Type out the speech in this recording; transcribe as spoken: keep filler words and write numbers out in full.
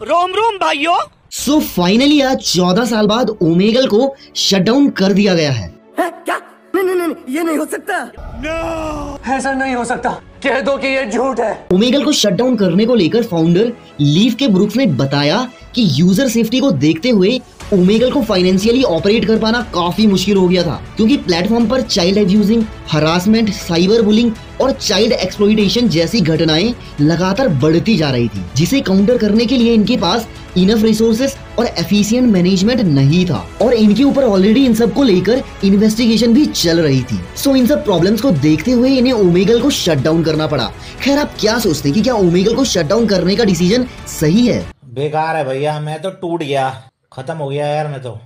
रोम रोम भाइयों। So finally आज चौदह साल बाद ओमेगल को शटडाउन कर दिया गया है। है क्या? नहीं नहीं नहीं, ये नहीं हो सकता। नो, ऐसा नहीं हो सकता। कह दो कि ये झूठ है। ओमेगल को शटडाउन करने को लेकर फाउंडर लीफ के ब्रुक्स ने बताया कि यूजर सेफ्टी को देखते हुए ओमेगल को फाइनेंशियली ऑपरेट कर पाना काफी मुश्किल हो गया था, क्योंकि प्लेटफॉर्म पर child abusing, harassment, cyber bullying और चाइल्ड एक्सप्लॉइटेशन जैसी घटनाएं लगातार बढ़ती जा रही थी, जिसे काउंटर करने के लिए इनके पास इनफ रिसोर्सेस और एफिशिएंट मैनेजमेंट नहीं था। और इनके ऊपर ऑलरेडी इन सब को लेकर इन्वेस्टिगेशन भी चल रही थी। सो इन सब प्रॉब्लम्स को देखते हुए इन्हें ओमेगल को शटडाउन करना पड़ा। खैर, आप क्या सोचते कि क्या ओमेगल को शटडाउन करने का डिसीजन सही है? बेकार है भैया, मैं तो टूट गया, खत्म हो गया यार मैं तो।